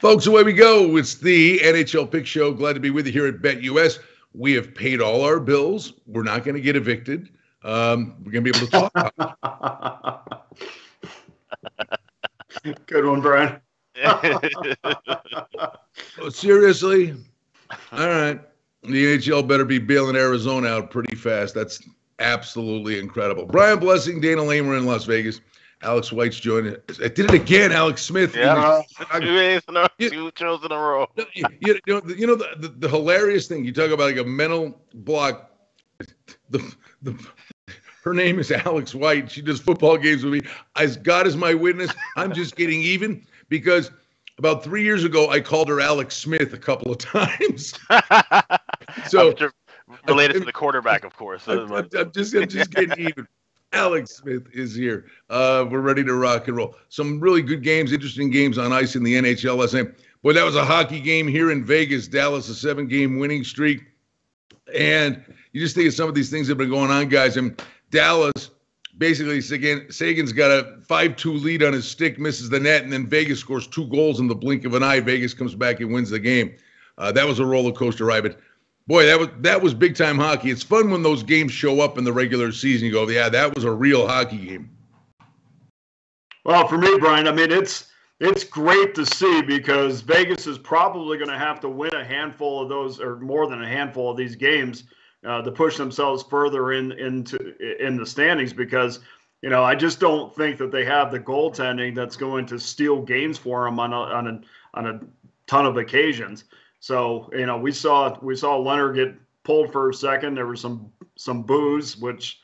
Folks, away we go. It's the NHL Pick Show. Glad to be with you here at BetUS. We have paid all our bills. We're not going to get evicted. We're going to be able to talk about it. Good one, Brian. Oh, seriously? All right. The NHL better be bailing Arizona out pretty fast. That's absolutely incredible. Brian Blessing, Dana Lamer in Las Vegas. Alex White's joining. I did it again, Alex Smith. Yeah, two shows in a row. You know the hilarious thing, you talk about like a mental block. Her name is Alex White. She does football games with me. As God is my witness, I'm just getting even because about 3 years ago, I called her Alex Smith a couple of times. So related to the quarterback, of course. I'm just getting even. Alex Smith is here. We're ready to rock and roll. Some really good games, interesting games on ice in the NHL last night. Boy, that was a hockey game here in Vegas. Dallas, a 7-game winning streak. And you just think of some of these things that have been going on, guys. And Dallas, basically, Sagan's got a 5-2 lead on his stick, misses the net, and then Vegas scores 2 goals in the blink of an eye. Vegas comes back and wins the game. That was a roller coaster ride, but boy, that was big-time hockey. It's fun when those games show up in the regular season. You go, yeah, that was a real hockey game. Well, for me, Brian, I mean, it's great to see because Vegas is probably going to have to win a handful of those or more than a handful of these games to push themselves further in the standings because, you know, I just don't think that they have the goaltending that's going to steal games for them on a ton of occasions. So, you know, we saw Leonard get pulled for a second. There was some boos, which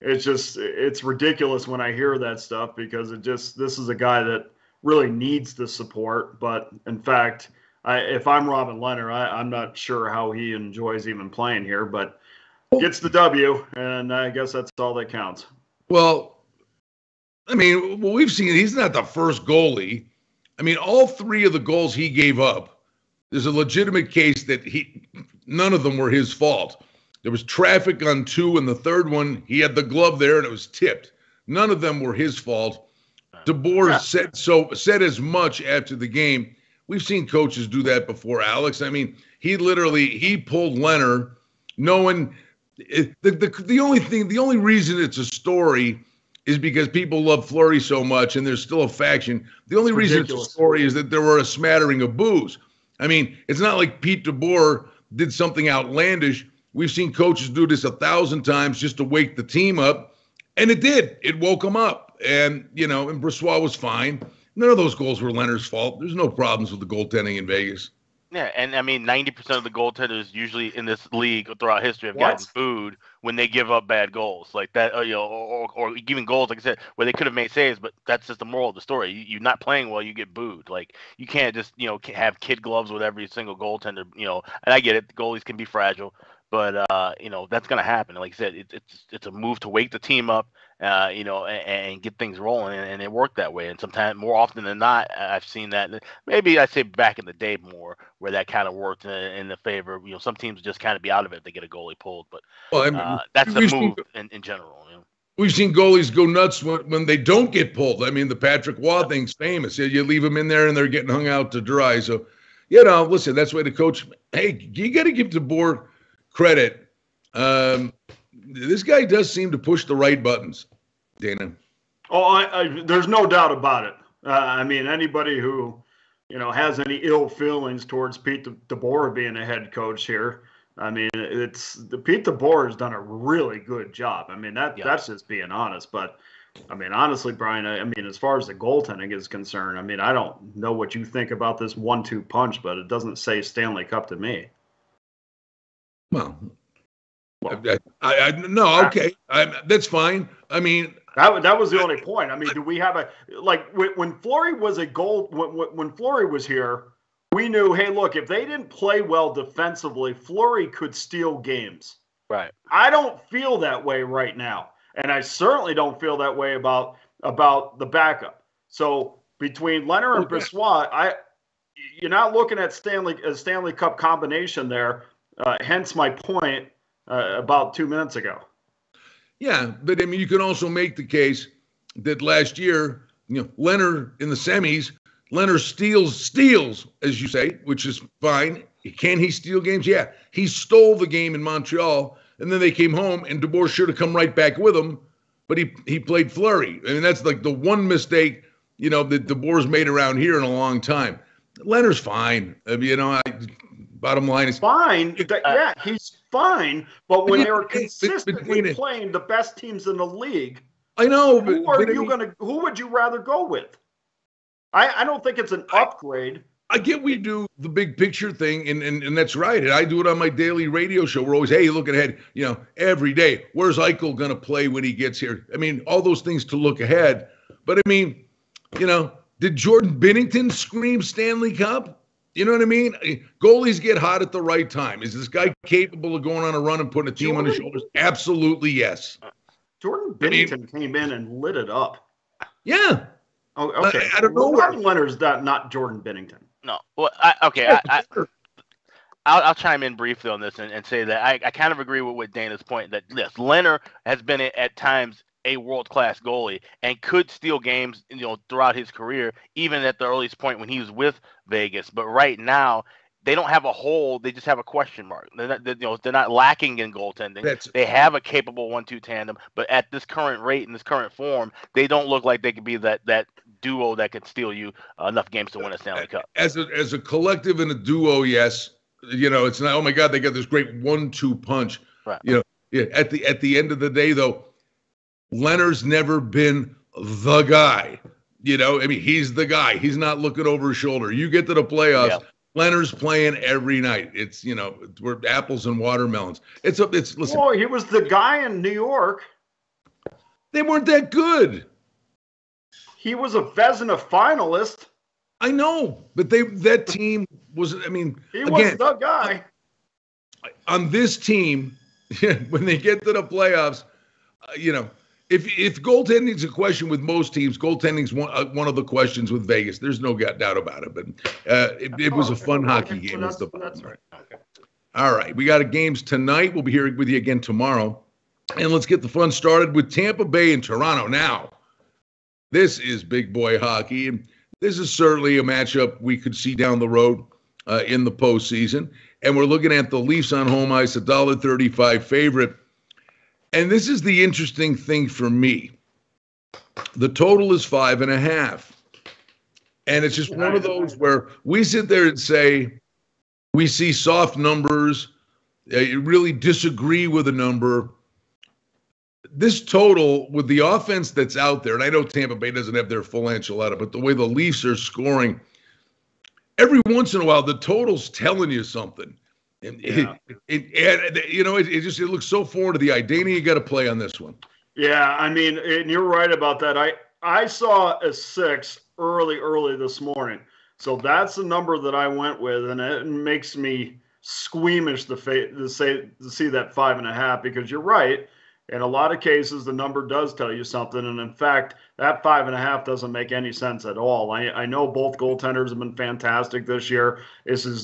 it's ridiculous when I hear that stuff because this is a guy that really needs the support. But in fact, if I'm Robin Leonard, I'm not sure how he enjoys even playing here, but gets the W, and I guess that's all that counts. Well, I mean, we've seen he's not the first goalie. I mean, all 3 of the goals he gave up. There's a legitimate case that none of them were his fault. There was traffic on 2, and the third one, he had the glove there, and it was tipped. None of them were his fault. DeBoer said as much after the game. We've seen coaches do that before, Alex. I mean, he pulled Leonard, knowing the only reason it's a story is because people love Fleury so much, and there's still a faction. The only reason it's a story is that there were a smattering of boos. I mean, it's not like Pete DeBoer did something outlandish. We've seen coaches do this 1,000 times just to wake the team up, and it did. It woke them up, and, you know, and Brossoit was fine. None of those goals were Leonard's fault. There's no problems with the goaltending in Vegas. Yeah, and, I mean, 90% of the goaltenders usually in this league throughout history have gotten booed when they give up bad goals like that, you know, or even goals, like I said, where they could have made saves, but that's just the moral of the story. You're not playing well, you get booed. Like, you can't just, you know, have kid gloves with every single goaltender, you know, and I get it. Goalies can be fragile, but, you know, that's going to happen. Like I said, it's a move to wake the team up, you know, and get things rolling, and it worked that way. And sometimes, more often than not, I've seen that. Maybe I'd say back in the day more, where that kind of worked in the favor. You know, some teams just kind of be out of it if they get a goalie pulled. But that's the move in general. You know? We've seen goalies go nuts when they don't get pulled. I mean, the Patrick Waugh thing's famous. You leave them in there, and they're getting hung out to dry. So, you know, listen, that's why the coach. Hey, you got to give DeBoer credit. This guy does seem to push the right buttons, Dana. Oh, there's no doubt about it. I mean, anybody who, you know, has any ill feelings towards Pete DeBoer being a head coach here, I mean, Pete DeBoer has done a really good job. I mean, that's just being honest. But, I mean, honestly, Brian, I mean, as far as the goaltending is concerned, I mean, I don't know what you think about this 1-2 punch, but it doesn't say Stanley Cup to me. Well, that's fine. I mean, that was the only point. I mean, do we have when Fleury was when Fleury was here, we knew, hey, look, if they didn't play well defensively, Fleury could steal games. Right. I don't feel that way right now, and I certainly don't feel that way about the backup. So between Leonard and Brossoit, you're not looking at Stanley Cup combination there. Hence my point. About 2 minutes ago. Yeah, but I mean, you can also make the case that last year, you know, Leonard in the semis Leonard steals, as you say, which is fine. Can he steal games? Yeah. He stole the game in Montreal, and then they came home, and DeBoer should have come right back with him, but he played Fleury. I mean, that's like the one mistake, you know, that DeBoer's made around here in a long time. Leonard's fine. You know, bottom line is fine. Yeah, he's fine. But when they're consistently playing the best teams in the league, I know. Who would you rather go with? I don't think it's an upgrade. I get we do the big picture thing, and that's right. And I do it on my daily radio show. We're always, hey, looking ahead, you know, every day. Where's Eichel going to play when he gets here? I mean, all those things to look ahead. But, I mean, you know, did Jordan Binnington scream Stanley Cup? You know what I mean? Goalies get hot at the right time. Is this guy capable of going on a run and putting a team on his shoulders? Absolutely, yes. Jordan Binnington came in and lit it up. Yeah. Oh, okay. I don't know. Robin Leonard's not Jordan Binnington. No. Well, I'll chime in briefly on this and say that I kind of agree with Dana's point that, yes, Leonard has been at times a world-class goalie and could steal games, you know, throughout his career, even at the earliest point when he was with Vegas. But right now, they don't have a hole; they just have a question mark. They're not lacking in goaltending. They have a capable 1-2 tandem, but at this current rate and this current form, they don't look like they could be that duo that could steal you enough games to win a Stanley Cup. As a collective and a duo, yes, you know, it's not. Oh my God, they got this great 1-2 punch. Right. You know, yeah. At the end of the day, though, Leonard's never been the guy. You know, I mean, he's the guy. He's not looking over his shoulder. You get to the playoffs. Yeah. Leonard's playing every night. It's, you know, we're apples and watermelons. It's listen. Boy, he was the guy in New York. They weren't that good. He was a Vezina finalist. I know, but that team was. I mean, he was the guy. On this team, when they get to the playoffs, you know, if goaltending's a question with most teams, goaltending's one of the questions with Vegas. There's no doubt about it. But it was a fun hockey game. That's the bottom line. Okay. All right. We got games tonight. We'll be here with you again tomorrow. And let's get the fun started with Tampa Bay and Toronto now. This is big boy hockey. And this is certainly a matchup we could see down the road in the postseason. And we're looking at the Leafs on home ice, $1.35 favorite. And this is the interesting thing for me. The total is 5.5. And it's just one of those where we sit there and say, we see soft numbers, you really disagree with a number. This total, with the offense that's out there, and I know Tampa Bay doesn't have their full enchilada, but the way the Leafs are scoring, every once in a while, the total's telling you something. And, yeah. It looks so foreign to the idea. You got to play on this one. Yeah, I mean, and you're right about that. I saw a 6 early this morning. So that's the number that I went with, and it makes me squeamish to see that 5.5 because you're right. In a lot of cases, the number does tell you something. And, in fact, that 5.5 doesn't make any sense at all. I know both goaltenders have been fantastic this year. This is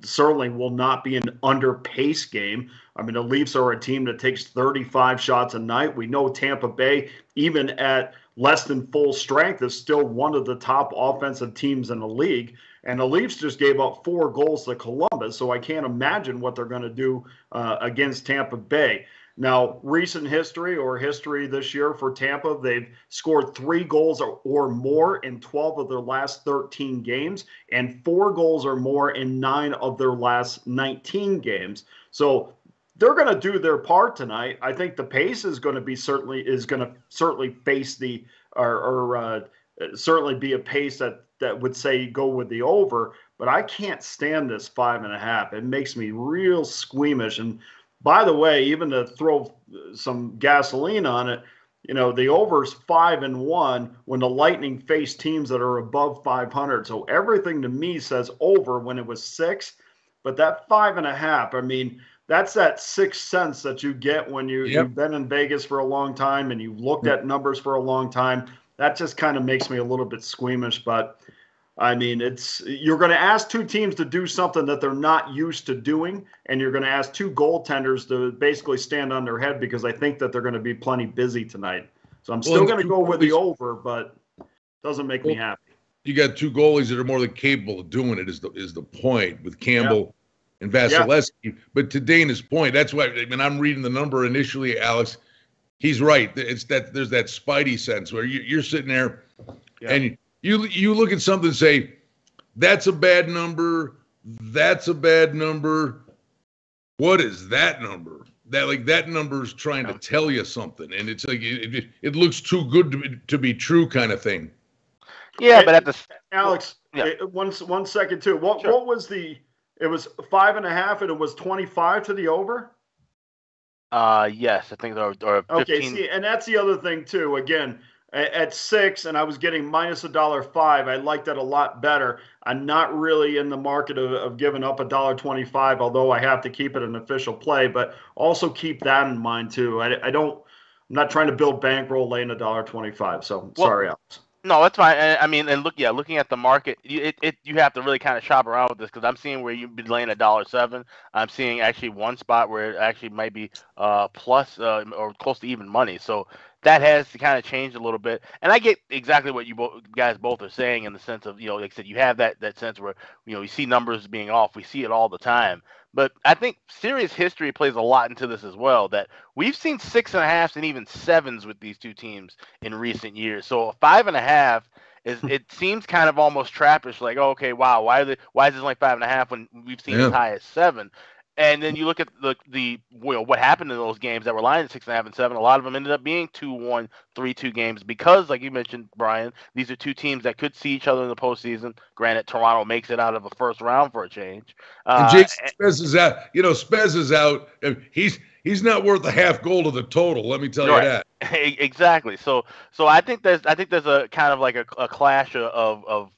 certainly will not be an under-pace game. I mean, the Leafs are a team that takes 35 shots a night. We know Tampa Bay, even at less than full strength, is still one of the top offensive teams in the league. And the Leafs just gave up 4 goals to Columbus, so I can't imagine what they're going to do against Tampa Bay. Now, recent history this year for Tampa, they've scored 3 goals or more in 12 of their last 13 games and 4 goals or more in 9 of their last 19 games. So they're going to do their part tonight. I think the pace is going to be certainly be a pace that would say go with the over. But I can't stand this 5.5. It makes me real squeamish. And by the way, even to throw some gasoline on it, you know, the over's 5-1 when the Lightning face teams that are above 500. So everything to me says over when it was 6, but that 5.5, I mean, that's that sixth sense that you get when you've been in Vegas for a long time and you've looked at numbers for a long time. That just kind of makes me a little bit squeamish, but I mean, you're going to ask 2 teams to do something that they're not used to doing, and you're going to ask 2 goaltenders to basically stand on their head because I think that they're going to be plenty busy tonight. So I'm still going to go with the over, but it doesn't make me happy. you got two goalies that are more than capable of doing it is the point with Campbell and Vasilevsky. Yeah. But to Dana's point, that's why I'm reading the number initially, Alex. He's right. It's that there's that spidey sense where you're sitting there and you look at something and say, that's a bad number. That's a bad number. What is that number? That number is trying to tell you something. And it's like it looks too good to be true kind of thing. Yeah, but at the Alex, one second too. What was the? It was 5.5, and it was 25 to the over. Yes, I think or 15. Okay, see, and that's the other thing too. Again, at 6, and I was getting minus $1.05. I liked that a lot better. I'm not really in the market of giving up $1.25, although I have to keep it an official play. But also keep that in mind too. I'm not trying to build bankroll laying $1.25. So sorry, Alex. No, that's fine. And looking at the market, you have to really kind of shop around with this because I'm seeing where you've been laying $1.07. I'm seeing actually one spot where it actually might be plus or close to even money. So that has to kind of change a little bit. And I get exactly what you guys both are saying in the sense of, like I said, you have that sense where, you see numbers being off. We see it all the time. But I think serious history plays a lot into this as well, that we've seen 6.5s and even 7s with these two teams in recent years. So a 5.5 it seems kind of almost trappish, like, oh, okay, wow, why is this only 5.5 when we've seen as high as 7? And then you look at the what happened in those games that were lined at 6.5 and 7. A lot of them ended up being 2-1, 3-2 games because, like you mentioned, Brian, these are two teams that could see each other in the postseason. Granted, Toronto makes it out of a first round for a change. And Jason Spezza is out. Spezza is out. He's not worth a half goal to the total. Let me tell you that. Exactly. So I think there's a kind of like a clash of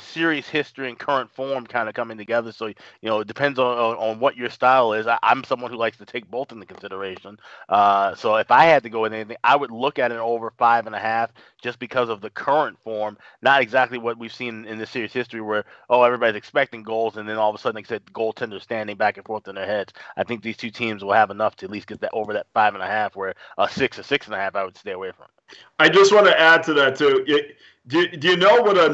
series history and current form kind of coming together. So, it depends on what your style is. I'm someone who likes to take both into consideration. So if I had to go with anything, I would look at an over 5.5 just because of the current form, not exactly what we've seen in the series history where, everybody's expecting goals. And then all of a sudden, like I said, goaltenders standing back and forth in their heads. I think these two teams will have enough to at least get that over that 5.5 where a 6 or 6.5, I would stay away from. I just want to add to that too. Do you know what a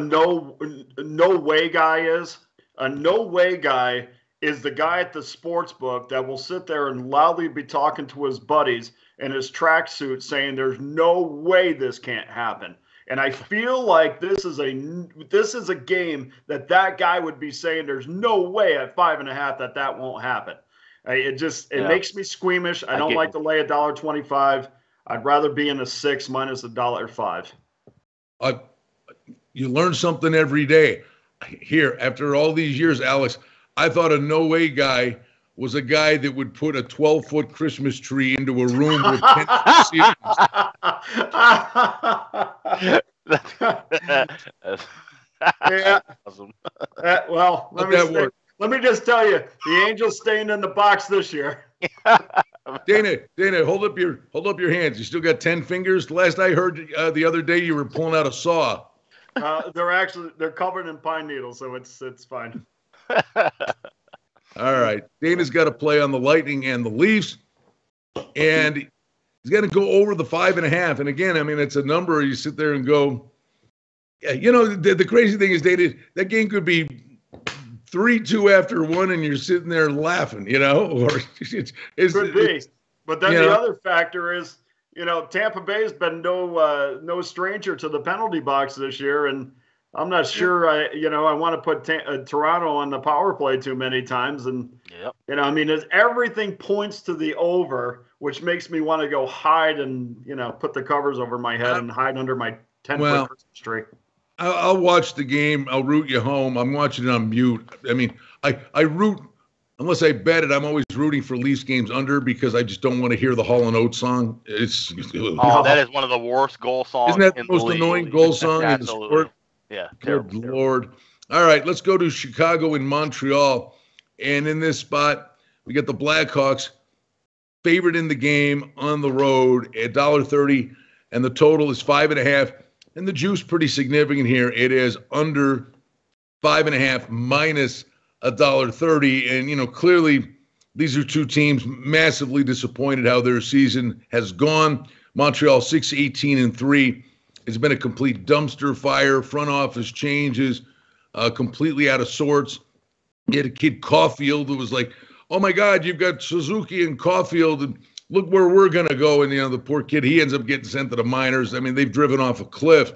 no way guy is? A no way guy is the guy at the sports book that will sit there and loudly be talking to his buddies in his tracksuit saying there's no way this can't happen. And I feel like this is a game that guy would be saying there's no way at 5.5 that won't happen. It makes me squeamish. I don't like to lay $1.25. I'd rather be in a 6 minus $1.05. You learn something every day. Here, after all these years, Alex, I thought a no-way guy was a guy that would put a 12-foot Christmas tree into a room with 10 ceilings. Yeah. Awesome. Well, let me just tell you, the Angels staying in the box this year. Dana, hold up your hands. You still got 10 fingers? Last I heard the other day, you were pulling out a saw. They're covered in pine needles, so it's fine. All right, Dana's got to play on the Lightning and the Leafs, and he's got to go over the 5.5. And again, it's a number you sit there and go. Yeah, the crazy thing is, Dana, that game could be 3-2 after one, and you're sitting there laughing, Or it could be. But then the other factor is, Tampa Bay has been no stranger to the penalty box this year, and I'm not sure I want to put Toronto on the power play too many times, and everything points to the over, which makes me want to go hide and put the covers over my head and hide under my 10-foot tree. I'll watch the game. I'll root you home. I'm watching it on mute. I root, unless I bet it, I'm always rooting for Leafs games under because I just don't want to hear the Hall & Oates song. That is one of the worst goal songs in the league. Isn't that the most annoying goal song in the sport? Yeah, terrible. Good Lord. All right, let's go to Chicago and Montreal. And in this spot, we got the Blackhawks favored in the game on the road at $1.30, and the total is 5.5. And the juice pretty significant here. It is under 5.5 minus $1.30. And, clearly these are two teams massively disappointed how their season has gone. Montreal 6-18-3 It's been a complete dumpster fire, front office changes, completely out of sorts. You had a kid, Caulfield, who was like, oh, my God, you've got Suzuki and Caulfield, and look where we're going to go. And, you know, the poor kid, he ends up getting sent to the minors. I mean, they've driven off a cliff.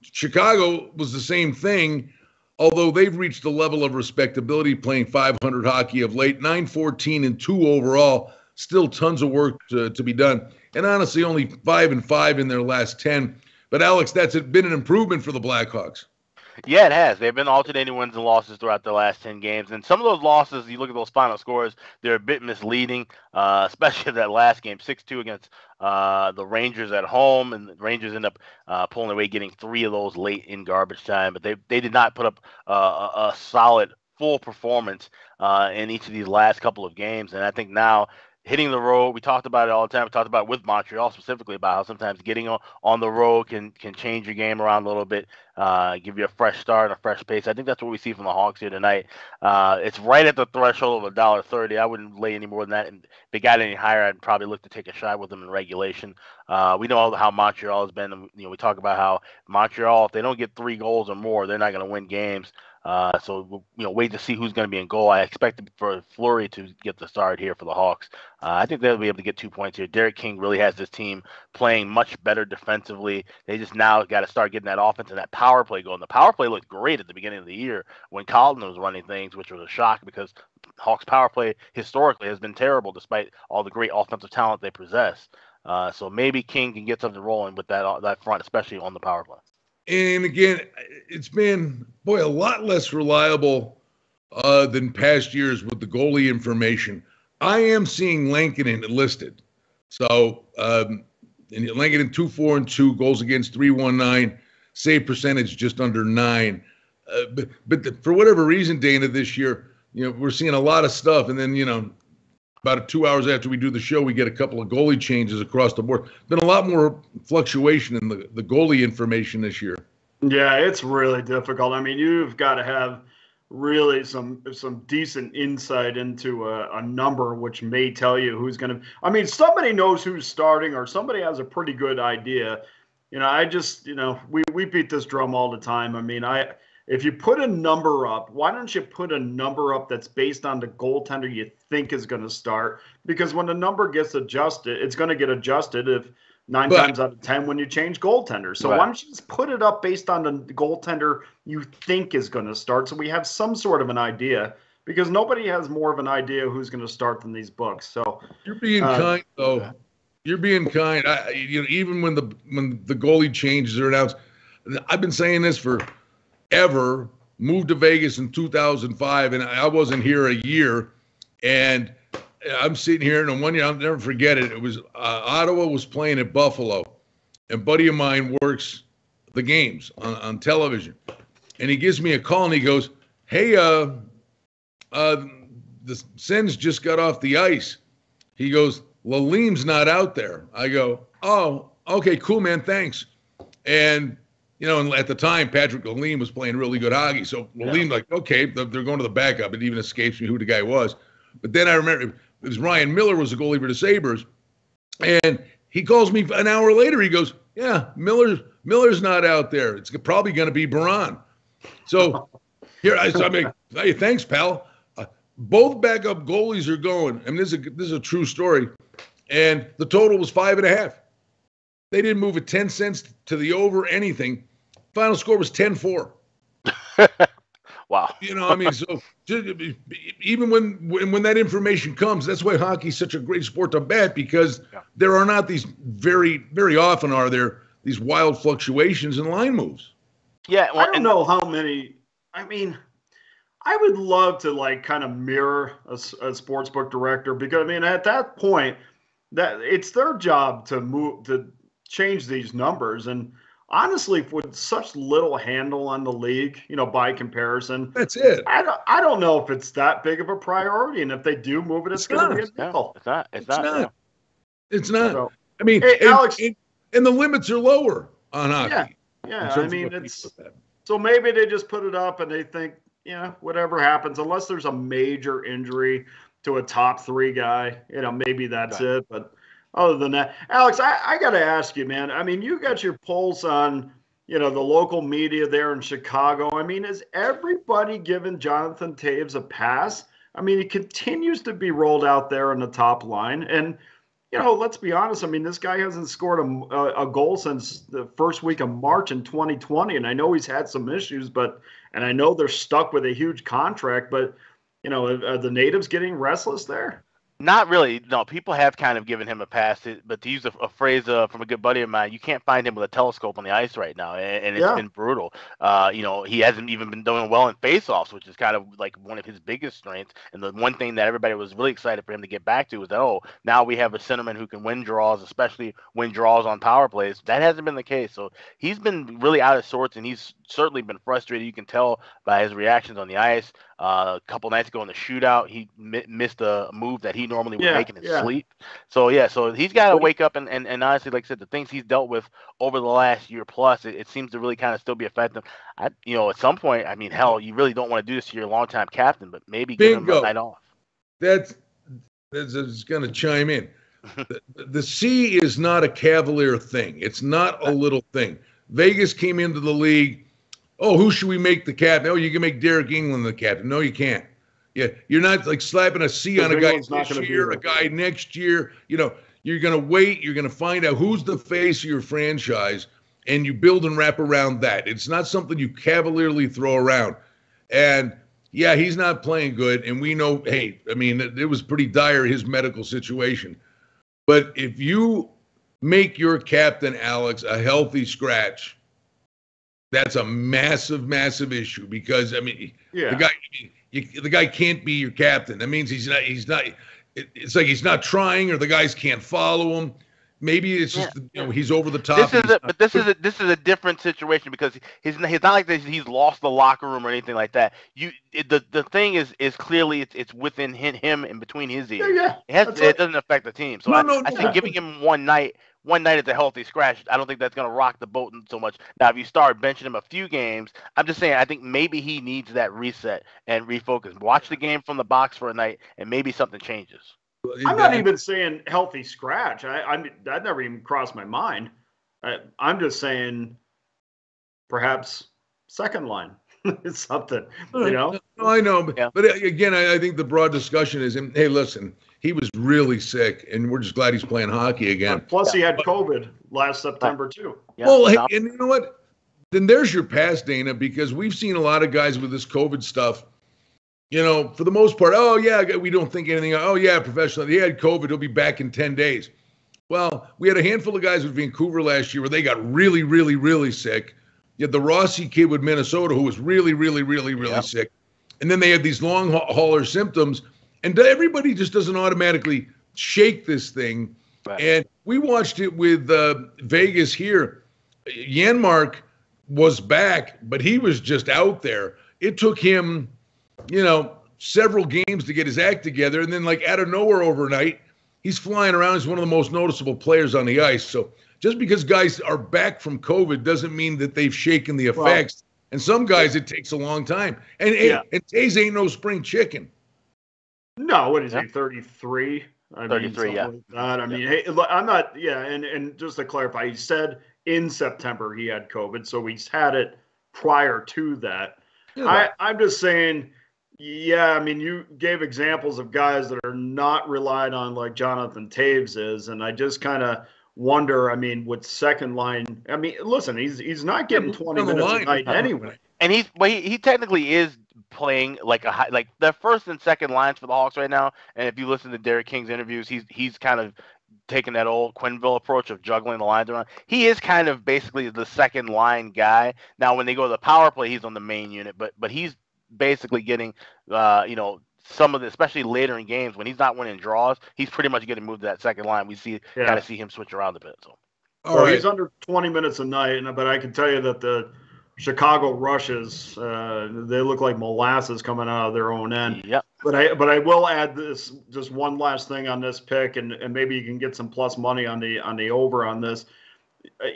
Chicago was the same thing, although they've reached a level of respectability playing .500 hockey of late, 9-14 and 2 overall, still tons of work to be done. And honestly, only 5-5 in their last 10. But, Alex, that's been an improvement for the Blackhawks. Yeah, it has. They've been alternating wins and losses throughout the last 10 games. And some of those losses, you look at those final scores, they're a bit misleading, especially that last game, 6-2 against the Rangers at home. And the Rangers end up pulling away, getting 3 of those late in garbage time. But they did not put up a solid, full performance in each of these last couple of games. And I think now, hitting the road, we talked about it all the time. We talked about it with Montreal specifically about how sometimes getting on the road can change your game around a little bit, give you a fresh start and a fresh pace. I think that's what we see from the Hawks here tonight. It's right at the threshold of $1.30. I wouldn't lay any more than that. And if they got any higher, I'd probably look to take a shot with them in regulation. We know how Montreal has been. You know, we talk about how Montreal, if they don't get 3 goals or more, they're not going to win games. So, you know, wait to see who's going to be in goal. I expect for Fleury to get the start here for the Hawks. I think they'll be able to get 2 points here. Derek King really has this team playing much better defensively. They just now got to start getting that offense and that power play going. The power play looked great at the beginning of the year when Colton was running things, which was a shock because Hawks' power play historically has been terrible despite all the great offensive talent they possess. So maybe King can get something rolling with that front, especially on the power play. And again, it's been, a lot less reliable than past years with the goalie information. I am seeing Lankinen listed. So, and Lankinen 2-4-2, goals against 3.19, save percentage just under 9. But for whatever reason, Dana, this year, you know, we're seeing a lot of stuff. And then, you know, about 2 hours after we do the show, we get a couple of goalie changes across the board. Been a lot more fluctuation in the goalie information this year. Yeah, it's really difficult. I mean, you've got to have really some decent insight into a number, which may tell you who's going to – I mean, somebody knows who's starting or somebody has a pretty good idea. You know, I just – you know, we beat this drum all the time. I mean, if you put a number up, why don't you put a number up that's based on the goaltender you think is going to start? Because when the number gets adjusted, it's going to get adjusted if 9 times out of 10 when you change goaltender. So why don't you just put it up based on the goaltender you think is going to start so we have some sort of an idea? Because nobody has more of an idea who's going to start than these books. So you're being kind, though. You're being kind. You know, even when the goalie changes are announced, I've been saying this for – ever moved to Vegas in 2005, and I wasn't here a year. And I'm sitting here, and in one year, I'll never forget it. It was Ottawa was playing at Buffalo, and a buddy of mine works the games on television. And he gives me a call, and he goes, hey, the Sens just got off the ice. He goes, Laleem's not out there. I go, oh, okay, cool, man, thanks. And you know, and at the time, Patrick Lalime was playing really good hockey. So Lalime, like, okay, they're going to the backup. It even escapes me who the guy was. But then I remember it was Ryan Miller was the goalie for the Sabres. And he calls me an hour later. He goes, yeah, Miller's not out there. It's probably going to be Baron. So here, I mean, hey, thanks, pal. Both backup goalies are going. I mean, this is a true story. And the total was 5.5. They didn't move at 10 cents to the over anything. Final score was 10-4. Wow. You know, I mean, so even when that information comes, that's why hockey is such a great sport to bet, because there are not these very, very often are there these wild fluctuations in line moves. Yeah. Well, I don't know how many. I mean, I would love to, like, kind of mirror a sportsbook director, because, I mean, at that point, that it's their job to move to change these numbers. And honestly, with such little handle on the league, you know, by comparison, that's it. I don't know if it's that big of a priority, and if they do move it, it's going to be a deal. It's not. So, I mean, hey, Alex, and the limits are lower on hockey. Yeah. I mean, it's so maybe they just put it up and they think, yeah, whatever happens, unless there's a major injury to a top 3 guy, you know, maybe that's it. But other than that. Alex, I got to ask you, man. I mean, you got your pulse on, you know, the local media there in Chicago. I mean, is everybody giving Jonathan Taves a pass? I mean, he continues to be rolled out there in the top line. And, you know, let's be honest. I mean, this guy hasn't scored a goal since the first week of March in 2020. And I know he's had some issues, but, and I know they're stuck with a huge contract, but, you know, are the natives getting restless there? Not really. No, people have kind of given him a pass, but to use a phrase from a good buddy of mine, you can't find him with a telescope on the ice right now, and it's been brutal. You know, he hasn't even been doing well in faceoffs, which is kind of like one of his biggest strengths. And the one thing that everybody was really excited for him to get back to was, oh, now we have a centerman who can win draws, especially win draws on power plays. That hasn't been the case. So he's been really out of sorts, and he's certainly been frustrated. You can tell by his reactions on the ice. A couple nights ago in the shootout, he missed a move that he normally would make in his sleep. So he's got to wake up, and honestly, like I said, the things he's dealt with over the last year plus, it seems to really kind of still be affecting him. You know, at some point, I mean, hell, you really don't want to do this to your longtime captain, but maybe give him a night off. That's going to chime in. The C is not a cavalier thing. It's not a little thing. Vegas came into the league. Oh, who should we make the captain? Oh, you can make Derek England the captain. No, you can't. Yeah, you're not like slapping a C on a guy this year, a guy next year. You know, you're going to wait. You're going to find out who's the face of your franchise, and you build and wrap around that. It's not something you cavalierly throw around. And, yeah, he's not playing good, and we know, hey, I mean, it was pretty dire, his medical situation. But if you make your captain, Alex, a healthy scratch, that's a massive, massive issue because, I mean, the guy can't be your captain. That means he's not. It's like he's not trying, or the guys can't follow him. Maybe it's just he's over the top. This is a different situation because he's not like this, he's lost the locker room or anything like that. The thing is clearly it's within him and between his ears. Yeah, it doesn't affect the team. So I think giving him one night at the healthy scratch, I don't think that's going to rock the boat so much. Now, if you start benching him a few games, I'm just saying I think maybe he needs that reset and refocus. Watch the game from the box for a night, and maybe something changes. I'm not even saying healthy scratch. That never even crossed my mind. I'm just saying perhaps second line is something, you know? No, I know. Yeah. But again, I think the broad discussion is, hey, listen, he was really sick, and we're just glad he's playing hockey again. Plus, he had COVID last September, too. Yeah. Well, hey, and you know what? Then there's your pass, Dana, because we've seen a lot of guys with this COVID stuff. You know, for the most part, we don't think anything. Oh, yeah, professional. He had COVID. He'll be back in 10 days. Well, we had a handful of guys with Vancouver last year where they got really, really, really sick. You had the Rossi kid with Minnesota who was really, really, really, really sick. And then they had these long hauler symptoms. And everybody just doesn't automatically shake this thing. Right. And we watched it with Vegas here. Janmark was back, but he was just out there. It took him, you know, several games to get his act together. And then, like, out of nowhere overnight, he's flying around. He's one of the most noticeable players on the ice. So just because guys are back from COVID doesn't mean that they've shaken the effects. Wow. And some guys, it takes a long time. And Taze ain't no spring chicken. No, what is he, 33? 33, yeah. I mean, hey, I'm not, and just to clarify, he said in September he had COVID, so he's had it prior to that. Yeah. I'm just saying, I mean, you gave examples of guys that are not relied on like Jonathan Taves is, and I just kind of wonder, I mean, with second line, I mean, listen, he's not getting 20 minutes a night anyway. And he technically is playing like like the first and second lines for the Hawks right now. And if you listen to Derek King's interviews, he's kind of taking that old Quenneville approach of juggling the lines around. He is kind of basically the second line guy. Now, when they go to the power play, he's on the main unit, but he's basically getting, some of the, especially later in games when he's not winning draws, he's pretty much getting moved to that second line. We kind of see him switch around a bit. So, he's under 20 minutes a night, but I can tell you that the Chicago rushes, they look like molasses coming out of their own end. Yep. But I will add this, just one last thing on this pick, and maybe you can get some plus money on the over on this.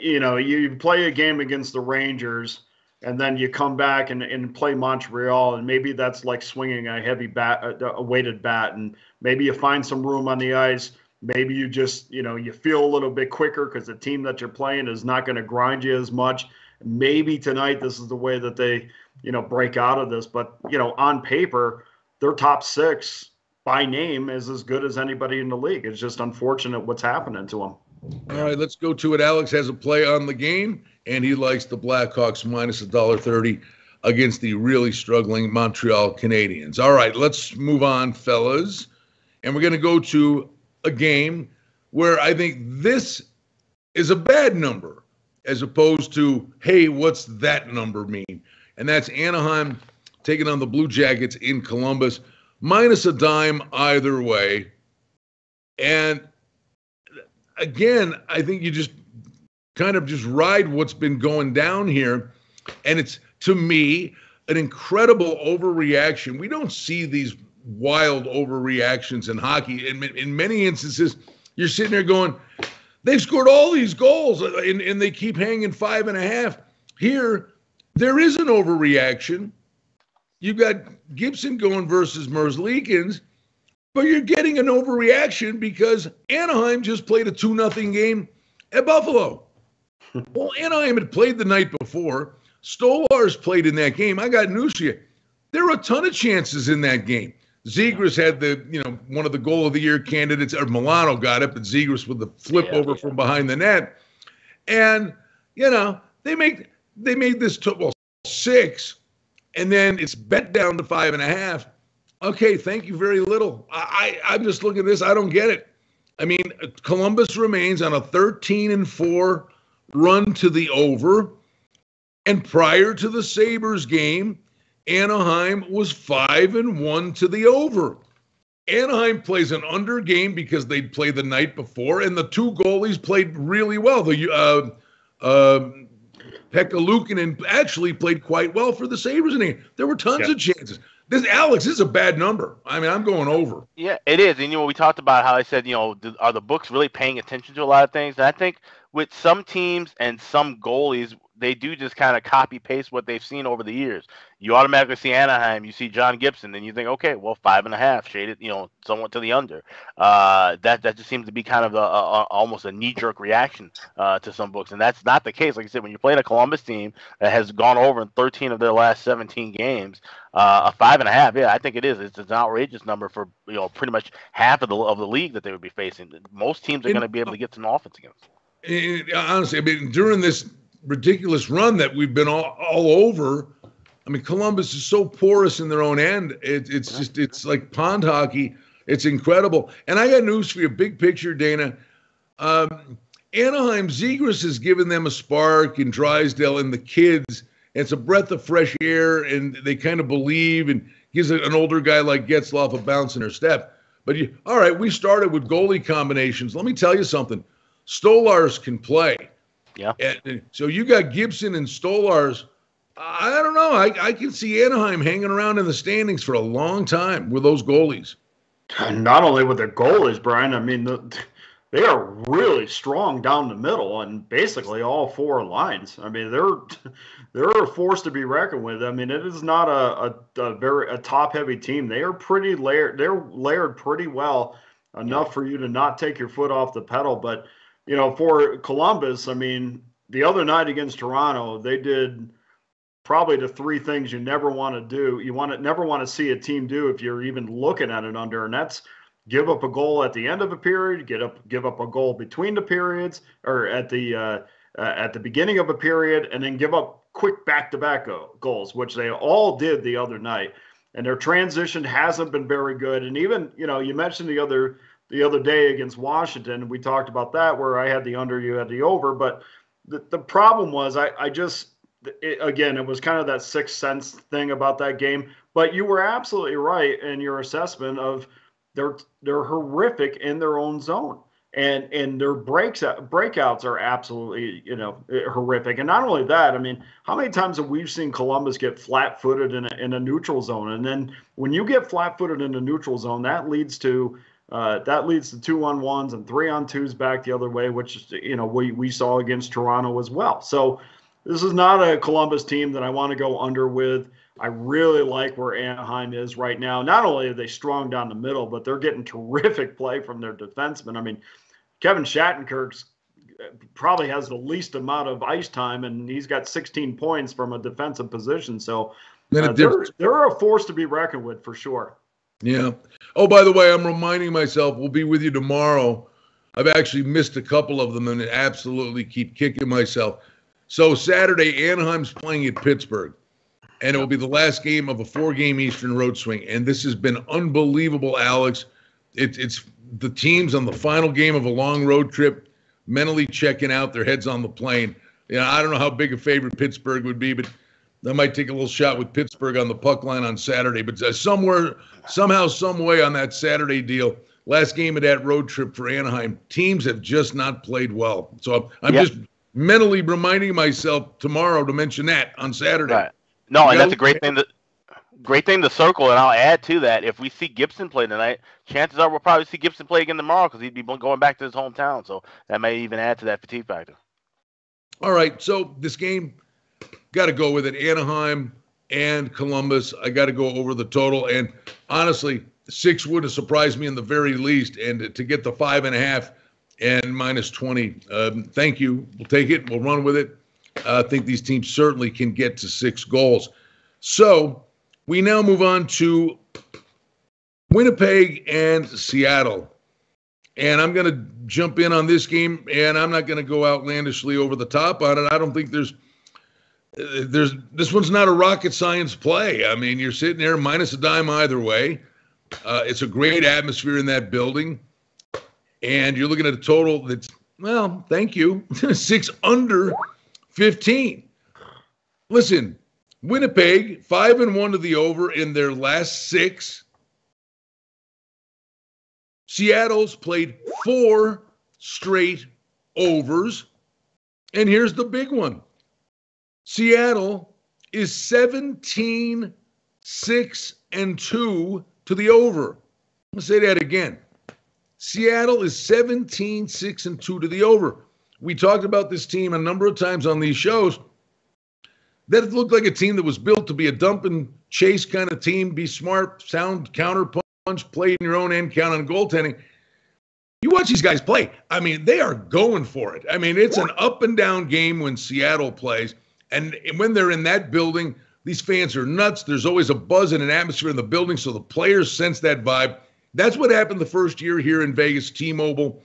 You know, you play a game against the Rangers, and then you come back and play Montreal, and maybe that's like swinging a weighted bat, and maybe you find some room on the ice. Maybe you just, you know, you feel a little bit quicker because the team that you're playing is not going to grind you as much. Maybe tonight this is the way that they, you know, break out of this. But, you know, on paper, their top six by name is as good as anybody in the league. It's just unfortunate what's happening to them. All right, let's go to it. Alex has a play on the game, and he likes the Blackhawks minus $1.30 against the really struggling Montreal Canadiens. All right, let's move on, fellas. And we're going to go to a game where I think this is a bad number as opposed to, hey, what's that number mean? And that's Anaheim taking on the Blue Jackets in Columbus, minus a dime either way. And again, I think you just kind of just ride what's been going down here. And it's, to me, an incredible overreaction. We don't see these wild overreactions in hockey. In many instances, you're sitting there going, they've scored all these goals, and they keep hanging 5.5. Here, there is an overreaction. You've got Gibson going versus Merzlikins, but you're getting an overreaction because Anaheim just played a 2-0 game at Buffalo. Well, Anaheim had played the night before. Stolarz played in that game. I got news for you. There were a ton of chances in that game. Zegras had the, you know, one of the goal of the year candidates, or Milano got it, but Zegras with the flip over from behind the net. And, you know, they made this six, and then it's bet down to 5.5. Okay, thank you very little. I'm just looking at this. I don't get it. I mean, Columbus remains on a 13-4 run to the over. And prior to the Sabres game, Anaheim was 5-1 to the over. Anaheim plays an under game because they'd played the night before, and the two goalies played really well. The Pekka Luukkonen actually played quite well for the Sabres in the game. There were tons of chances. Alex, this is a bad number. I mean, I'm going over. Yeah, it is. And, you know, we talked about how I said, you know, are the books really paying attention to a lot of things? And I think with some teams and some goalies, they do just kind of copy-paste what they've seen over the years. You automatically see Anaheim, you see John Gibson, and you think, okay, well, 5.5, shaded, you know, somewhat to the under. That just seems to be kind of almost a knee-jerk reaction to some books, and that's not the case. Like I said, when you're playing a Columbus team that has gone over in 13 of their last 17 games, a 5.5, yeah, I think it is. It's an outrageous number for, you know, pretty much half of the league that they would be facing. Most teams are going to be able to get some offense against them. Honestly, I mean, during this ridiculous run that we've been all over. I mean, Columbus is so porous in their own end. It's like pond hockey. It's incredible. And I got news for you, big picture, Dana. Anaheim, Zegras has given them a spark, and Drysdale and the kids. And it's a breath of fresh air, and they kind of believe, and gives an older guy like Getzlaf a bounce in her step. But all right, we started with goalie combinations. Let me tell you something. Stolarz can play. Yeah. And so you got Gibson and Stolarz. I don't know. I can see Anaheim hanging around in the standings for a long time with those goalies. Not only with their goalies, Brian. I mean, they are really strong down the middle and basically all four lines. I mean, they're a force to be reckoned with. I mean, it is not a very top-heavy team. They are pretty layered. They're layered pretty well enough for you to not take your foot off the pedal, but. You know, for Columbus, I mean, the other night against Toronto, they did probably the three things you never want to do. You never want to see a team do if you're even looking at an under, and that's give up a goal at the end of a period, give up a goal between the periods, or at the beginning of a period, and then give up quick back-to-back goals, which they all did the other night. And their transition hasn't been very good. And even, you know, you mentioned the other day against Washington, we talked about that where I had the under, you had the over. But the problem was it was kind of that sixth sense thing about that game. But you were absolutely right in your assessment of they're horrific in their own zone. And their breakouts are absolutely, you know, horrific. And not only that, I mean, how many times have we seen Columbus get flat-footed in a neutral zone? And then when you get flat-footed in a neutral zone, that leads to 2-on-1s and 3-on-2s back the other way, which, you know, we saw against Toronto as well. So this is not a Columbus team that I want to go under with. I really like where Anaheim is right now. Not only are they strong down the middle, but they're getting terrific play from their defensemen. I mean, Kevin Shattenkirk's probably has the least amount of ice time, and he's got 16 points from a defensive position. So they're a force to be reckoned with for sure. Yeah. Oh, by the way, I'm reminding myself, we'll be with you tomorrow. I've actually missed a couple of them and absolutely keep kicking myself. So Saturday, Anaheim's playing at Pittsburgh, and it will be the last game of a 4-game Eastern road swing. And this has been unbelievable, Alex. It's the teams on the final game of a long road trip mentally checking out, their heads on the plane. You know, I don't know how big a favorite Pittsburgh would be, but I might take a little shot with Pittsburgh on the puck line on Saturday. But somewhere, somehow, some way on that Saturday deal, last game of that road trip for Anaheim, teams have just not played well. So I'm just mentally reminding myself tomorrow to mention that on Saturday. Right. No, and that's a great thing to circle. And I'll add to that, if we see Gibson play tonight, chances are we'll probably see Gibson play again tomorrow because he'd be going back to his hometown. So that may even add to that fatigue factor. All right, so this game, got to go with it. Anaheim and Columbus, I got to go over the total. And honestly, 6 would have surprised me in the very least. And to get the 5.5 and minus 20, thank you. We'll take it. We'll run with it. I think these teams certainly can get to 6 goals. So we now move on to Winnipeg and Seattle. And I'm going to jump in on this game, and I'm not going to go outlandishly over the top on it. I don't think this one's not a rocket science play. I mean, you're sitting there minus a dime either way. It's a great atmosphere in that building. And you're looking at a total that's, well, thank you, 6 under 15. Listen, Winnipeg, 5-1 to the over in their last 6. Seattle's played 4 straight overs. And here's the big one. Seattle is 17-6-2 to the over. I'm going to say that again. Seattle is 17-6-2 to the over. We talked about this team a number of times on these shows. That looked like a team that was built to be a dump and chase kind of team, be smart, sound, counterpunch, play in your own end, count on goaltending. You watch these guys play. I mean, they are going for it. I mean, it's an up and down game when Seattle plays. And when they're in that building, these fans are nuts. There's always a buzz and an atmosphere in the building, so the players sense that vibe. That's what happened the first year here in Vegas, T-Mobile.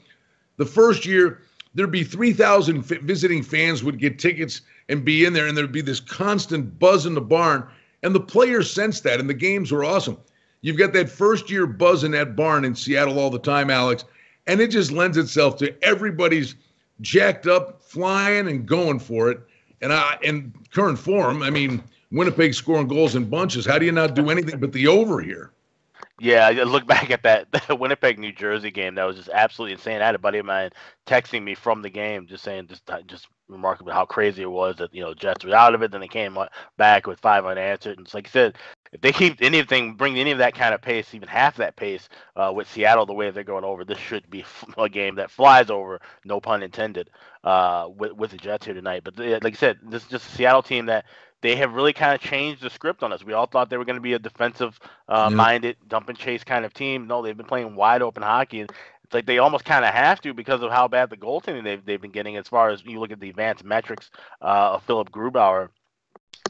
The first year, there'd be 3,000 visiting fans would get tickets and be in there, and there'd be this constant buzz in the barn. And the players sensed that, and the games were awesome. You've got that first-year buzz in that barn in Seattle all the time, Alex, and it just lends itself to everybody's jacked up, flying, and going for it. And in current form, I mean, Winnipeg scoring goals in bunches. How do you not do anything but the over here? Yeah, I look back at that Winnipeg-New Jersey game. That was just absolutely insane. I had a buddy of mine texting me from the game just saying just remarkable how crazy it was that, you know, Jets were out of it. Then they came back with 5 unanswered. And it's like you said, if they keep anything, bring any of that kind of pace, even half that pace with Seattle, the way they're going over, this should be a game that flies over, no pun intended, with the Jets here tonight. But like I said, this is just a Seattle team that they have really kind of changed the script on us. We all thought they were going to be a defensive-minded, dump and chase kind of team. No, they've been playing wide-open hockey. And it's like they almost kind of have to because of how bad the goaltending they've been getting as far as you look at the advanced metrics of Philip Grubauer.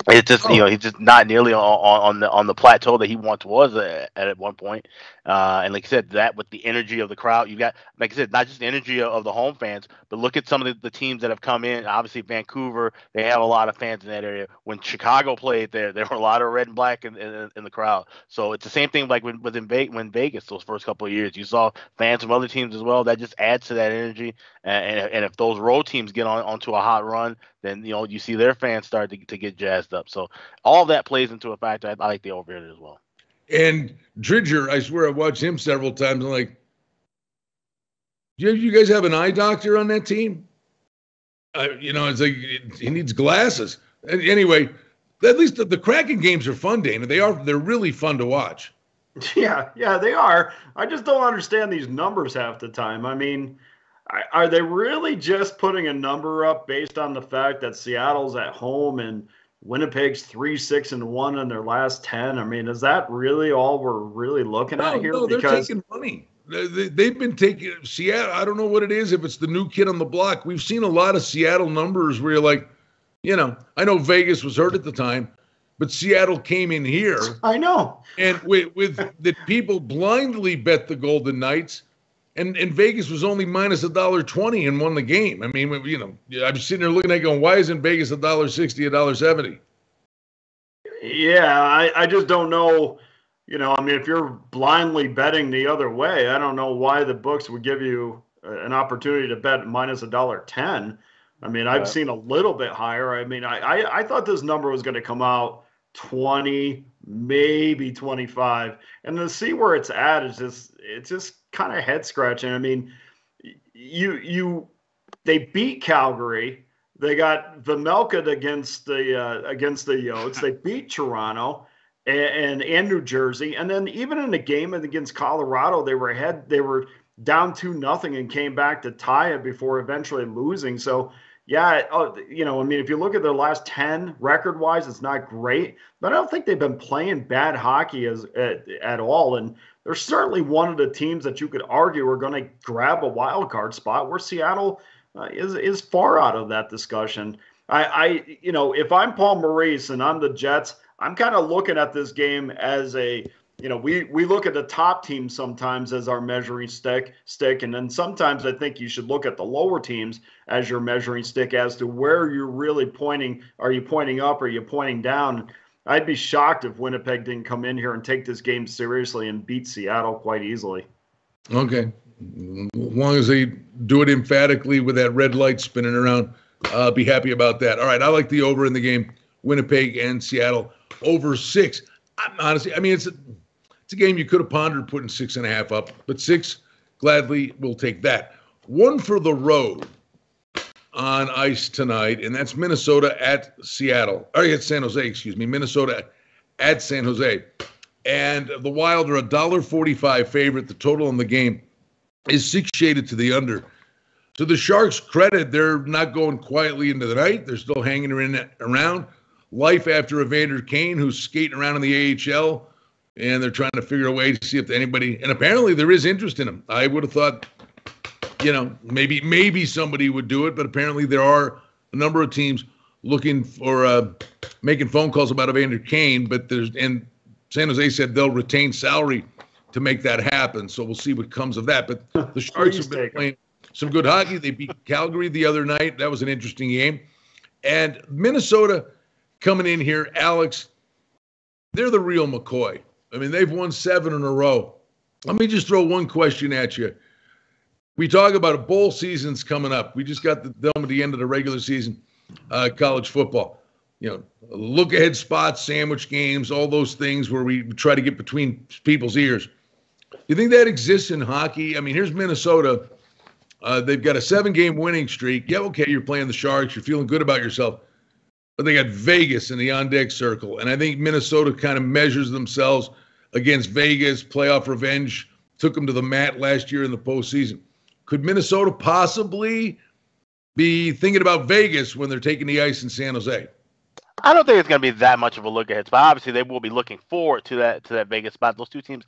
It's just, you know, he's just not nearly on the plateau that he once was at one point. And like I said, that with the energy of the crowd, you got, like I said, not just the energy of the home fans, but look at some of the teams that have come in. Obviously, Vancouver, they have a lot of fans in that area. When Chicago played there were a lot of red and black in the crowd. So it's the same thing like when Vegas, those first couple of years, you saw fans from other teams as well. That just adds to that energy. And if those road teams get onto a hot run, then, you know, you see their fans start to get jazzed up. So all that plays into a factor. I like the over it as well. And Dridger, I swear I've watched him several times. I'm like, do you guys have an eye doctor on that team? You know, it's like he needs glasses. Anyway, at least the Kraken games are fun, Dana. They're really fun to watch. Yeah, they are. I just don't understand these numbers half the time. I mean, are they really just putting a number up based on the fact that Seattle's at home and Winnipeg's 3-6-1 in their last 10. I mean, is that really all we're really looking at here? No, they're taking money. They've been taking Seattle. I don't know what it is, if it's the new kid on the block. We've seen a lot of Seattle numbers where you're like, you know, I know Vegas was hurt at the time, but Seattle came in here. I know. And with the people blindly bet the Golden Knights, and Vegas was only minus $1.20 and won the game. I mean, you know, I'm sitting there looking at it going, why isn't Vegas $1.60, $1.70? Yeah, I just don't know. You know, I mean, if you're blindly betting the other way, I don't know why the books would give you an opportunity to bet minus $1.10. I mean, I've seen a little bit higher. I mean, I thought this number was going to come out 20, maybe 25. And to see where it's at is just, it's just kind of head scratching. I mean, they beat Calgary. They got Vemelka against the Yotes. They beat Toronto and New Jersey. And then even in the game against Colorado, they were down 2-0 and came back to tie it before eventually losing. So, yeah, you know, I mean, if you look at their last 10 record-wise, it's not great. But I don't think they've been playing bad hockey at all. And they're certainly one of the teams that you could argue are going to grab a wild card spot, where Seattle is far out of that discussion. I you know, if I'm Paul Maurice and I'm the Jets, I'm kind of looking at this game as a – you know, we look at the top teams sometimes as our measuring stick, and then sometimes I think you should look at the lower teams as your measuring stick as to where you're really pointing. Are you pointing up? Are you pointing down? I'd be shocked if Winnipeg didn't come in here and take this game seriously and beat Seattle quite easily. Okay. As long as they do it emphatically with that red light spinning around, be happy about that. All right, I like the over in the game, Winnipeg and Seattle, over 6. Honestly, I mean, it's a game you could have pondered putting 6.5 up, but 6, gladly, we'll take that. One for the road on ice tonight, and that's Minnesota at Seattle. Or at San Jose, excuse me. Minnesota at San Jose. And the Wild are a $1.45 favorite. The total on the game is 6 shaded to the under. To the Sharks' credit, they're not going quietly into the night. They're still hanging around. Life after Evander Kane, who's skating around in the AHL, and they're trying to figure a way to see if anybody, and apparently there is interest in him. I would have thought, you know, maybe somebody would do it, but apparently there are a number of teams looking for, making phone calls about Evander Kane, and San Jose said they'll retain salary to make that happen, so we'll see what comes of that. But the Sharks have been playing some good hockey. They beat Calgary the other night. That was an interesting game. And Minnesota coming in here, Alex, they're the real McCoy. I mean, they've won 7 in a row. Let me just throw one question at you. We talk about a bowl season's coming up. We just got done with the end of the regular season, college football. You know, look-ahead spots, sandwich games, all those things where we try to get between people's ears. Do you think that exists in hockey? I mean, here's Minnesota. They've got a 7-game winning streak. Yeah, okay, you're playing the Sharks. You're feeling good about yourself. But they got Vegas in the on-deck circle. And I think Minnesota kind of measures themselves against Vegas. Playoff revenge took them to the mat last year in the postseason. Could Minnesota possibly be thinking about Vegas when they're taking the ice in San Jose? I don't think it's going to be that much of a look ahead spot. Obviously, they will be looking forward to that Vegas spot. Those two teams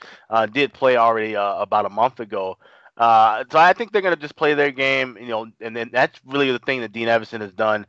did play already about a month ago. So I think they're going to just play their game, you know, and then that's really the thing that Dean Evason has done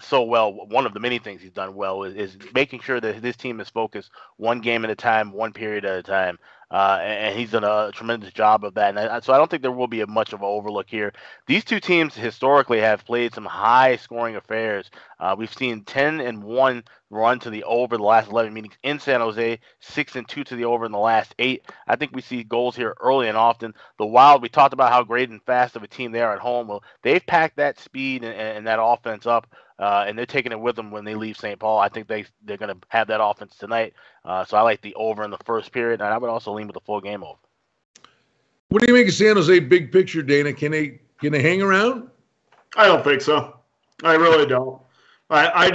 so well. One of the many things he's done well is making sure that this team is focused one game at a time, one period at a time. And he's done a tremendous job of that. And so I don't think there will be much of an overlook here. These two teams historically have played some high-scoring affairs. We've seen 10-1 run to the over the last 11 meetings in San Jose, 6-2 to the over in the last 8. I think we see goals here early and often. The Wild, we talked about how great and fast of a team they are at home. Well, they've packed that speed and that offense up. And they're taking it with them when they leave St. Paul. I think they're going to have that offense tonight. So I like the over in the first period, and I would also lean with the full game over. What do you make of San Jose big picture, Dana? Can they hang around? I don't think so. I really don't. I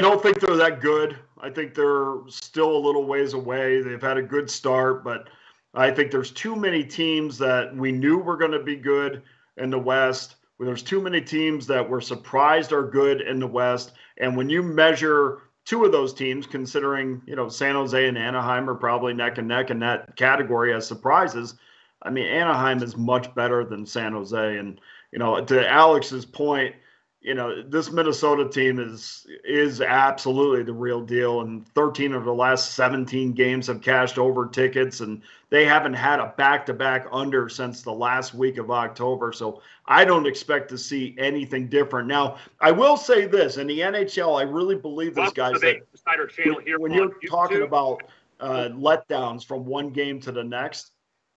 don't think they're that good. I think they're still a little ways away. They've had a good start, but I think there's too many teams that we knew were going to be good in the West. where there's too many teams that were surprised are good in the West. And when you measure two of those teams, considering, you know, San Jose and Anaheim are probably neck and neck in that category as surprises. I mean, Anaheim is much better than San Jose. And, you know, to Alex's point, you know, this Minnesota team is absolutely the real deal. And 13 of the last 17 games have cashed over tickets, and they haven't had a back-to-back under since the last week of October. So I don't expect to see anything different. Now, I will say this. In the NHL, I really believe this, guys, when you're talking about letdowns from one game to the next,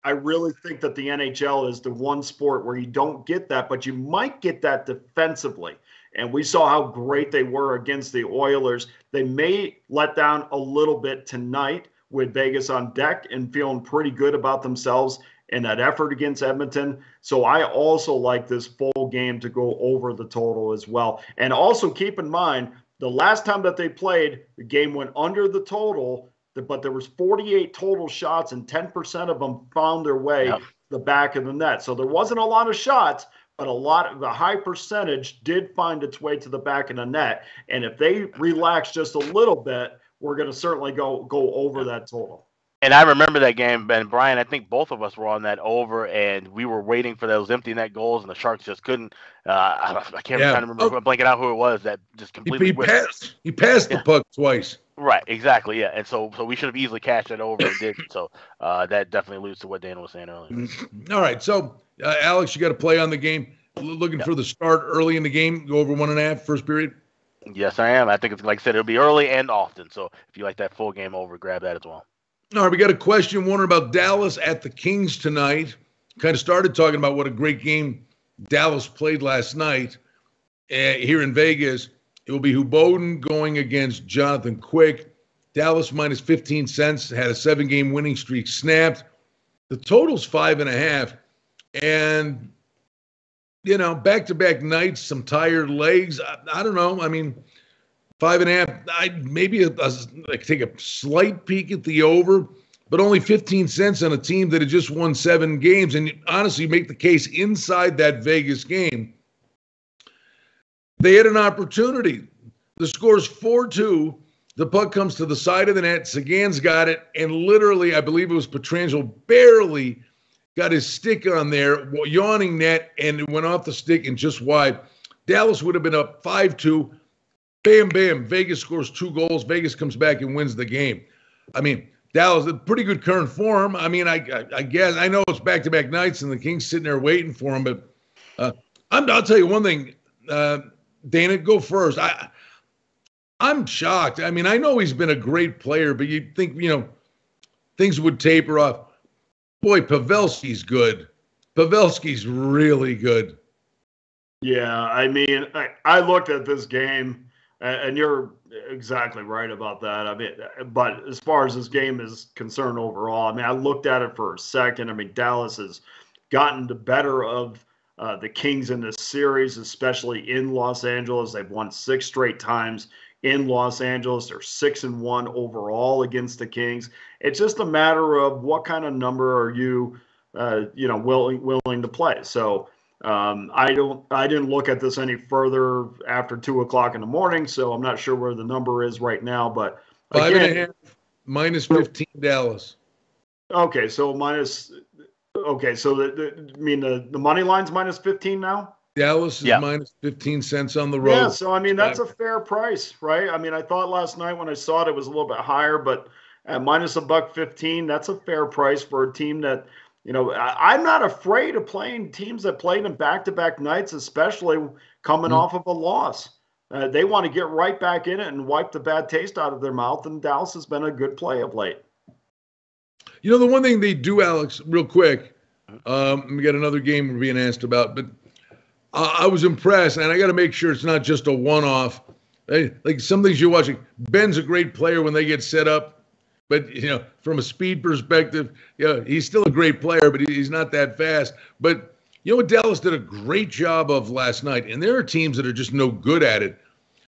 I really think that the NHL is the one sport where you don't get that, but you might get that defensively. And we saw how great they were against the Oilers. They may let down a little bit tonight with Vegas on deck and feeling pretty good about themselves in that effort against Edmonton. So I also like this full game to go over the total as well. And also keep in mind, the last time that they played, the game went under the total, but there was 48 total shots, and 10% of them found their way to the back of the net. So there wasn't a lot of shots, but a high percentage did find its way to the back of the net. And if they relax just a little bit, we're going to certainly go over that total. And I remember that game, and Brian, I think both of us were on that over, and we were waiting for those empty net goals, and the Sharks just couldn't. I can't remember. I'm blanking out who it was that just completely. He passed the puck twice. Right, exactly, yeah. And so we should have easily cashed that over and didn't. So that definitely leads to what Dan was saying earlier. All right, so Alex, you got to play on the game. Looking for the start early in the game, go over 1.5 first period. Yes, I am. I think it's like I said, it'll be early and often. So if you like that full game over, grab that as well. All right, we got a question, Warner, about Dallas at the Kings tonight. Kind of started talking about what a great game Dallas played last night here in Vegas. It will be Huboden going against Jonathan Quick. Dallas minus 15 cents, had a 7-game winning streak snapped. The total's 5.5. And, you know, back-to-back nights, some tired legs. I don't know. I mean, 5.5, I could take a slight peek at the over, but only 15 cents on a team that had just won 7 games. And honestly, you make the case inside that Vegas game, they had an opportunity. The score's 4-2. The puck comes to the side of the net. Sagan's got it. And literally, I believe it was Pietrangelo, barely got his stick on there, yawning net, and it went off the stick and just wide. Dallas would have been up 5-2. Bam, bam, Vegas scores 2 goals. Vegas comes back and wins the game. I mean, Dallas, a pretty good current form. I mean, I guess, I know it's back-to-back nights and the Kings sitting there waiting for them, but I'll tell you one thing. Dana, go first. I'm shocked. I mean, I know he's been a great player, but you'd think, you know, things would taper off. Boy, Pavelski's good. Pavelski's really good. Yeah, I mean, I looked at this game. And you're exactly right about that. I mean, but as far as this game is concerned overall, I mean, I looked at it for a second. I mean, Dallas has gotten the better of the Kings in this series, especially in Los Angeles. They've won 6 straight times in Los Angeles. They're 6-1 overall against the Kings. It's just a matter of what kind of number are you, willing to play. So. I didn't look at this any further after 2:00 in the morning, so I'm not sure where the number is right now. But again, 5.5 minus 15 Dallas. Okay, so minus. Okay, so the money line's minus 15 now. Dallas is minus 15 cents on the road. Yeah, so I mean that's a fair price, right? I mean I thought last night when I saw it was a little bit higher, but at minus $1.15, that's a fair price for a team that. You know, I'm not afraid of playing teams that played in back-to-back nights, especially coming off of a loss. They want to get right back in it and wipe the bad taste out of their mouth, and Dallas has been a good play of late. You know, the one thing they do, Alex, real quick, we got another game we're being asked about, but I was impressed, and I got to make sure it's not just a one-off. Like some things you're watching, Ben's a great player when they get set up. But, you know, from a speed perspective, yeah, he's still a great player, but he's not that fast. But, you know, what Dallas did a great job of last night, and there are teams that are just no good at it.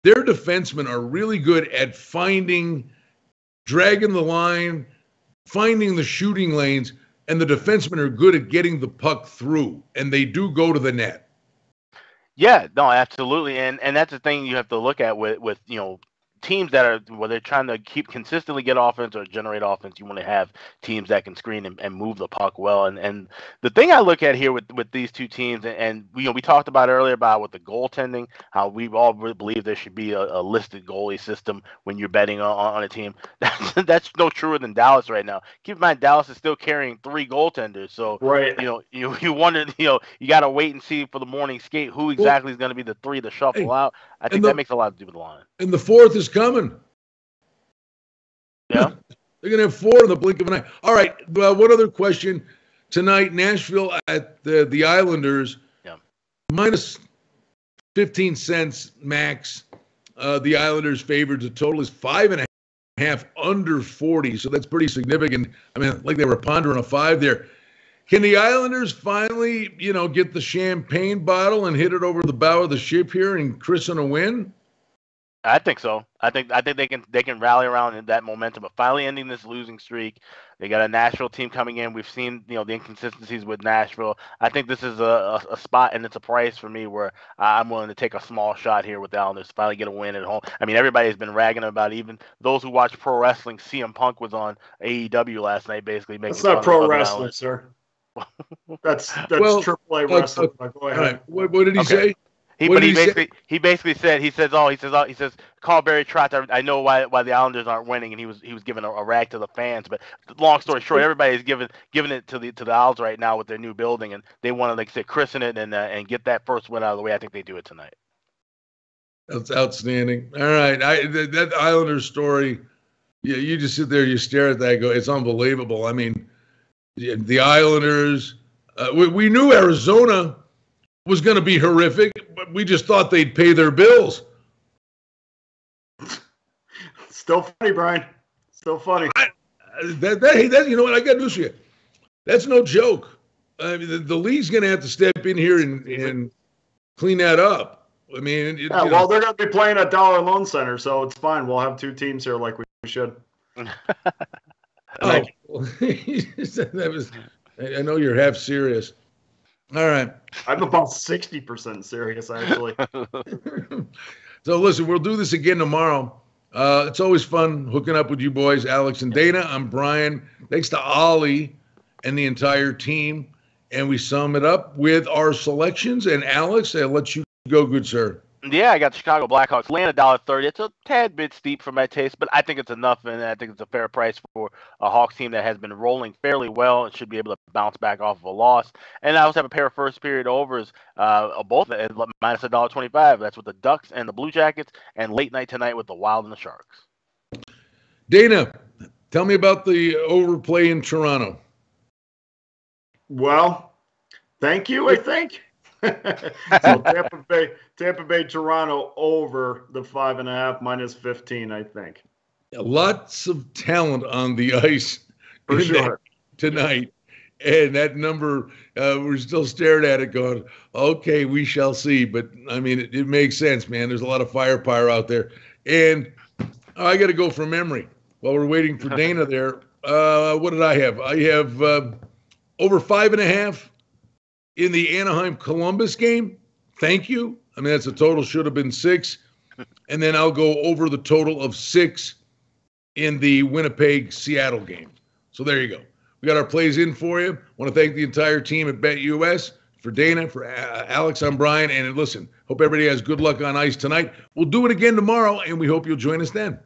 Their defensemen are really good at finding, dragging the line, finding the shooting lanes, and the defensemen are good at getting the puck through, and they do go to the net. Yeah, no, absolutely. And that's the thing you have to look at with you know, teams that are, whether they're trying to keep consistently get offense or generate offense, you want to have teams that can screen and move the puck well. And the thing I look at here with these two teams, and you know, we talked about earlier about with the goaltending, how we all really believe there should be a listed goalie system when you're betting on a team. That's no truer than Dallas right now. Keep in mind, Dallas is still carrying three goaltenders. So, right. You know, you wonder, you know, you got to wait and see for the morning skate who exactly is going to be the three to shuffle out. I think that makes a lot to do with the line. And the fourth is coming. Yeah. They're going to have four in the blink of an eye. All right. Well, one other question. Tonight, Nashville at the Islanders. Yeah. Minus 15 cents max. The Islanders favored. The total is 5.5 under 40. So that's pretty significant. I mean, like they were pondering a 5 there. Can the Islanders finally, you know, get the champagne bottle and hit it over the bow of the ship here and christen a win? I think so. I think they can rally around in that momentum of finally ending this losing streak. They got a Nashville team coming in. We've seen, you know, the inconsistencies with Nashville. I think this is a spot, and it's a price for me where I'm willing to take a small shot here with the Islanders to finally get a win at home. I mean, everybody's been ragging about it. Even those who watch pro wrestling. CM Punk was on AEW last night, basically making. That's not pro wrestling, sir. That's well, AAA wrestling. Go ahead. Right. What did he say? He says call Barry Trotz. I know why the Islanders aren't winning, and he was giving a rag to the fans. But long story short, everybody's giving it to the Isles right now with their new building, and they want to, like I said, christen it and get that first win out of the way. I think they do it tonight. That's outstanding. All right, that Islanders story. Yeah, you just sit there, you stare at that, and go, it's unbelievable. I mean, the Islanders. We knew Arizona was going to be horrific. We just thought they'd pay their bills. Still funny, Brian. Still funny. You know what? I got news for you. That's no joke. I mean, the league's going to have to step in here and clean that up. I mean, they're going to be playing at Dollar Loan Center, so it's fine. We'll have two teams here like we should. I know you're half serious. All right. I'm about 60% serious, actually. So, listen, we'll do this again tomorrow. It's always fun hooking up with you boys, Alex and Dana. I'm Brian. Thanks to Ollie and the entire team. And we sum it up with our selections. And, Alex, I'll let you go, good sir. Yeah, I got the Chicago Blackhawks laying $1.30. It's a tad bit steep for my taste, but I think it's enough, and I think it's a fair price for a Hawks team that has been rolling fairly well and should be able to bounce back off of a loss. And I also have a pair of first-period overs, both at minus $1.25. That's with the Ducks and the Blue Jackets, and late night tonight with the Wild and the Sharks. Dana, tell me about the overplay in Toronto. Well, thank you, I think. So Tampa Bay, Toronto over the 5.5 minus 15, I think. Yeah, lots of talent on the ice for sure tonight. And that number, we're still staring at it going, okay, we shall see. But, I mean, it makes sense, man. There's a lot of firepower out there. And I got to go from memory while we're waiting for Dana there. What did I have? I have over 5.5. in the Anaheim-Columbus game, thank you. I mean, that's a total should have been 6. And then I'll go over the total of 6 in the Winnipeg-Seattle game. So there you go. We got our plays in for you. Want to thank the entire team at BetUS, for Dana, for Alex, I'm Brian. And listen, hope everybody has good luck on ice tonight. We'll do it again tomorrow, and we hope you'll join us then.